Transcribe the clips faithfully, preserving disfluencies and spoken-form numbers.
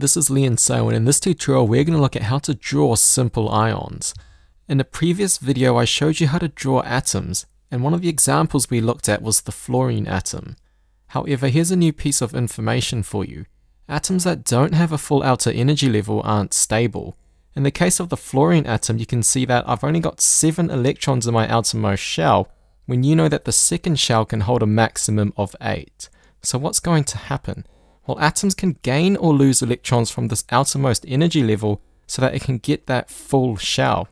This is Lian Soh, and in this tutorial we're going to look at how to draw simple ions. In a previous video I showed you how to draw atoms, and one of the examples we looked at was the fluorine atom. However, here's a new piece of information for you. Atoms that don't have a full outer energy level aren't stable. In the case of the fluorine atom, you can see that I've only got seven electrons in my outermost shell, when you know that the second shell can hold a maximum of eight. So what's going to happen? Well, atoms can gain or lose electrons from this outermost energy level so that it can get that full shell.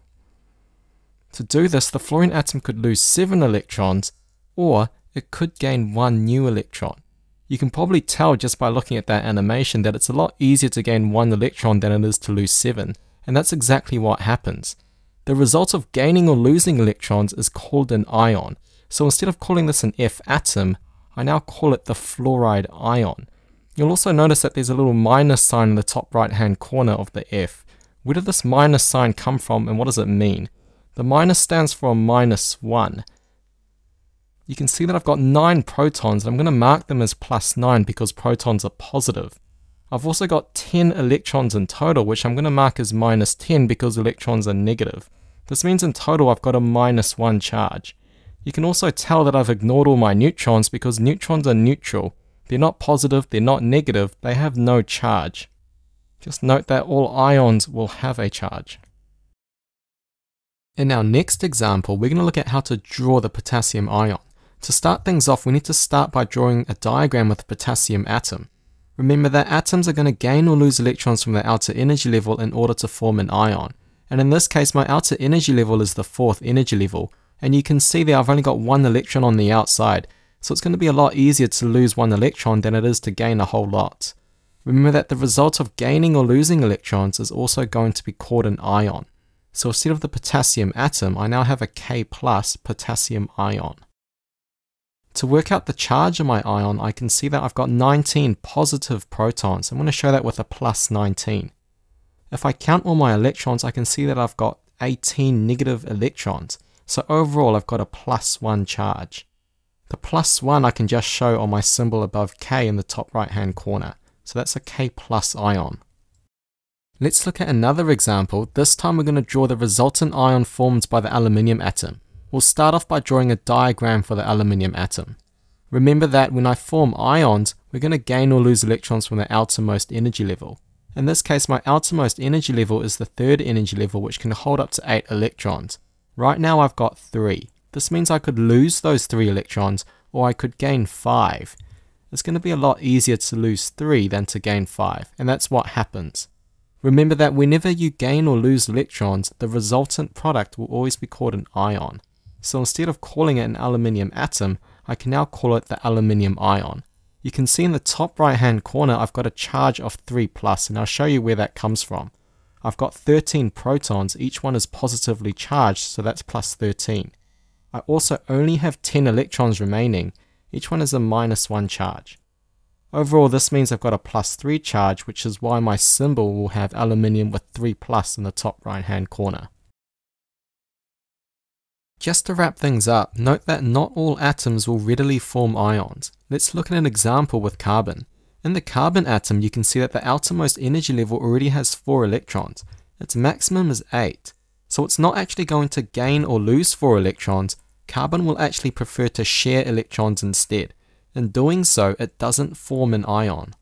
To do this, the fluorine atom could lose seven electrons, or it could gain one new electron. You can probably tell just by looking at that animation that it's a lot easier to gain one electron than it is to lose seven, and that's exactly what happens. The result of gaining or losing electrons is called an ion, so instead of calling this an F atom, I now call it the fluoride ion. You'll also notice that there's a little minus sign in the top right hand corner of the F. Where did this minus sign come from and what does it mean? The minus stands for minus one. You can see that I've got nine protons, and I'm going to mark them as plus nine because protons are positive. I've also got ten electrons in total, which I'm going to mark as minus ten because electrons are negative. This means in total I've got a minus one charge. You can also tell that I've ignored all my neutrons because neutrons are neutral. They're not positive, they're not negative, they have no charge. Just note that all ions will have a charge. In our next example, we're going to look at how to draw the potassium ion. To start things off, we need to start by drawing a diagram with the potassium atom. Remember that atoms are going to gain or lose electrons from their outer energy level in order to form an ion. And in this case, my outer energy level is the fourth energy level. And you can see there I've only got one electron on the outside, so it's going to be a lot easier to lose one electron than it is to gain a whole lot. Remember that the result of gaining or losing electrons is also going to be called an ion. So instead of the potassium atom, I now have a K plus potassium ion. To work out the charge of my ion, I can see that I've got nineteen positive protons. I'm going to show that with a plus nineteen. If I count all my electrons, I can see that I've got eighteen negative electrons. So overall, I've got a plus one charge. The plus one I can just show on my symbol above K in the top right hand corner. So that's a K plus ion. Let's look at another example. This time we're going to draw the resultant ion formed by the aluminium atom. We'll start off by drawing a diagram for the aluminium atom. Remember that when I form ions, we're going to gain or lose electrons from the outermost energy level. In this case, my outermost energy level is the third energy level, which can hold up to eight electrons. Right now I've got three. This means I could lose those three electrons, or I could gain five. It's going to be a lot easier to lose three than to gain five, and that's what happens. Remember that whenever you gain or lose electrons, the resultant product will always be called an ion. So instead of calling it an aluminium atom, I can now call it the aluminium ion. You can see in the top right hand corner I've got a charge of three plus, and I'll show you where that comes from. I've got thirteen protons, each one is positively charged, so that's plus thirteen. I also only have ten electrons remaining, each one is a minus one charge. Overall, this means I've got a plus three charge, which is why my symbol will have aluminium with three plus in the top right hand corner. Just to wrap things up, note that not all atoms will readily form ions. Let's look at an example with carbon. In the carbon atom, you can see that the outermost energy level already has four electrons. Its maximum is eight. So it's not actually going to gain or lose four electrons. Carbon will actually prefer to share electrons instead. In doing so, it doesn't form an ion.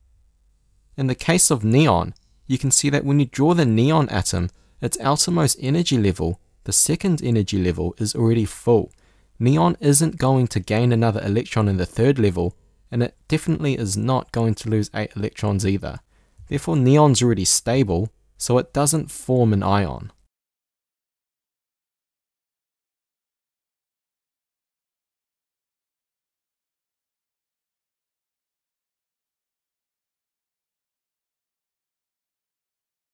In the case of neon, you can see that when you draw the neon atom, its outermost energy level, the second energy level, is already full. Neon isn't going to gain another electron in the third level, and it definitely is not going to lose eight electrons either. Therefore, neon's already stable, so it doesn't form an ion.